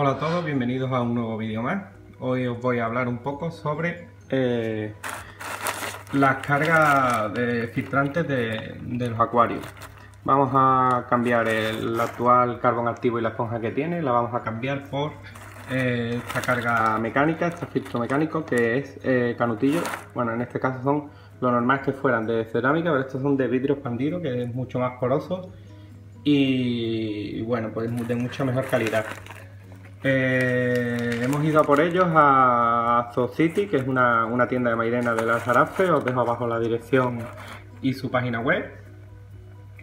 Hola a todos, bienvenidos a un nuevo vídeo más. Hoy os voy a hablar un poco sobre las cargas de filtrantes de los acuarios. Vamos a cambiar el actual carbón activo y la esponja que tiene, la vamos a cambiar por esta carga mecánica, este filtro mecánico que es canutillo. Bueno, en este caso son, lo normal es que fueran de cerámica, pero estos son de vidrio expandido, que es mucho más poroso y bueno, pues de mucha mejor calidad. Hemos ido a por ellos a Zoo City, que es una tienda de Mairena de la Zarafe. Os dejo abajo la dirección y su página web.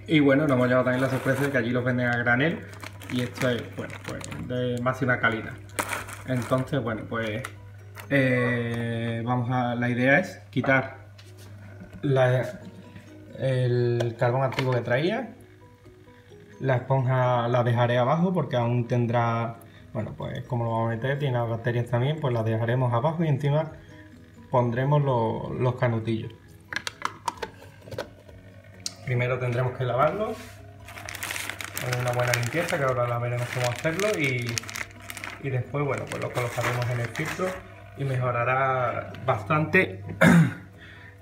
Y bueno, nos hemos llevado también la sorpresa de que allí los venden a granel y esto es, bueno, pues de máxima calidad. Entonces, bueno, pues la idea es quitar el carbón activo que traía. La esponja la dejaré abajo porque aún tendrá, bueno, pues como lo vamos a meter, tiene las bacterias también, pues las dejaremos abajo y encima pondremos los canutillos. Primero tendremos que lavarlos con una buena limpieza, que ahora la veremos cómo hacerlo, y después, bueno, pues lo colocaremos en el filtro y mejorará bastante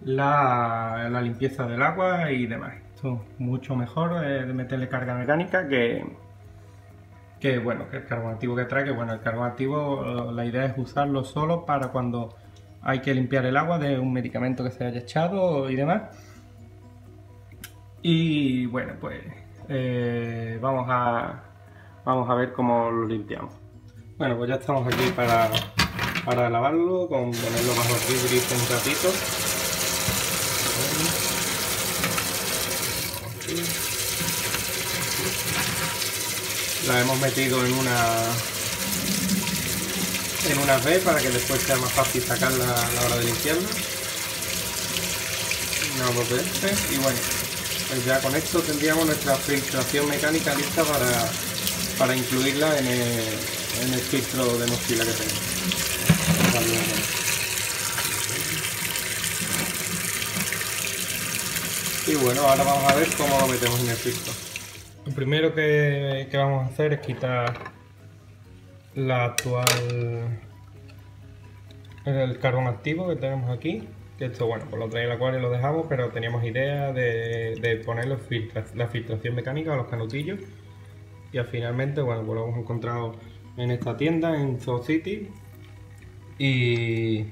la limpieza del agua y demás. Esto es mucho mejor de meterle carga mecánica que bueno, que el carbón activo que trae, que bueno, el carbón activo la idea es usarlo solo para cuando hay que limpiar el agua de un medicamento que se haya echado y demás. Y bueno, pues vamos a ver cómo lo limpiamos. Bueno, pues ya estamos aquí para lavarlo, con ponerlo bajo el vidrio un ratito. Aquí la hemos metido en una V para que después sea más fácil sacarla a la hora de limpiarla. Una o dos veces. Y bueno, pues ya con esto tendríamos nuestra filtración mecánica lista para incluirla en el filtro de mosquila que tenemos. Y bueno, ahora vamos a ver cómo lo metemos en el filtro. Lo primero que vamos a hacer es quitar el carbón activo que tenemos aquí. Que esto, bueno, pues lo trae el acuario y lo dejamos, pero teníamos idea de poner la filtración mecánica o los canutillos. Y finalmente, bueno, pues lo hemos encontrado en esta tienda, en Zoo City. Y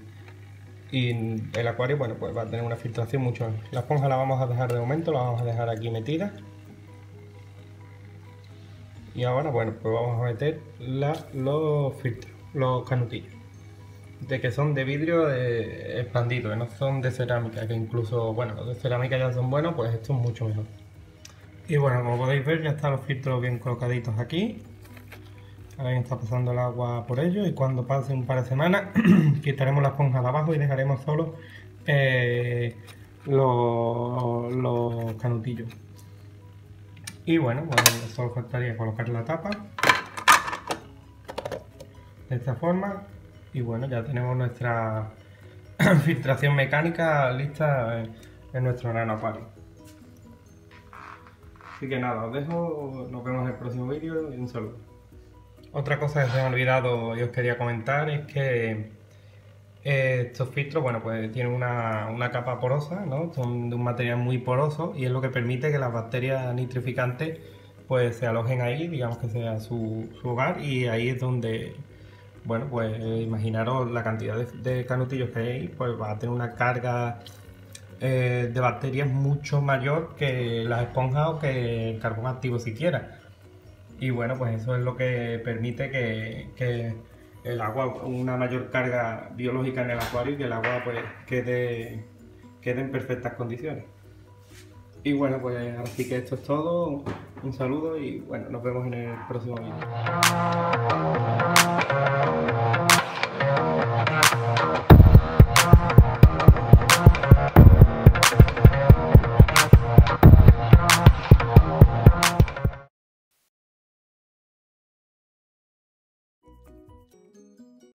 el acuario, bueno, pues va a tener una filtración mucho mejor. La esponja la vamos a dejar de momento, la vamos a dejar aquí metida. Y ahora, bueno, pues vamos a meter los filtros, los canutillos, de que son de vidrio expandido, que no son de cerámica, que incluso, bueno, los de cerámica ya son buenos, pues esto es mucho mejor. Y bueno, como podéis ver, ya están los filtros bien colocaditos aquí. Ahora está pasando el agua por ellos y cuando pase un par de semanas quitaremos la esponja de abajo y dejaremos solo los canutillos. Y bueno, pues solo faltaría colocar la tapa de esta forma y bueno, ya tenemos nuestra filtración mecánica lista en nuestro nano acuario. Así que nada, os dejo, nos vemos en el próximo vídeo y un saludo. Otra cosa que se me ha olvidado y os quería comentar es que estos filtros, bueno, pues tienen una capa porosa, ¿no? Son de un material muy poroso y es lo que permite que las bacterias nitrificantes pues se alojen ahí, digamos que sea su hogar, y ahí es donde, bueno, pues imaginaros la cantidad de canutillos que hay, pues va a tener una carga de bacterias mucho mayor que las esponjas o que el carbón activo siquiera. Y bueno, pues eso es lo que permite que el agua, una mayor carga biológica en el acuario y que el agua pues quede en perfectas condiciones. Y bueno, pues así que esto es todo, un saludo y bueno, nos vemos en el próximo vídeo.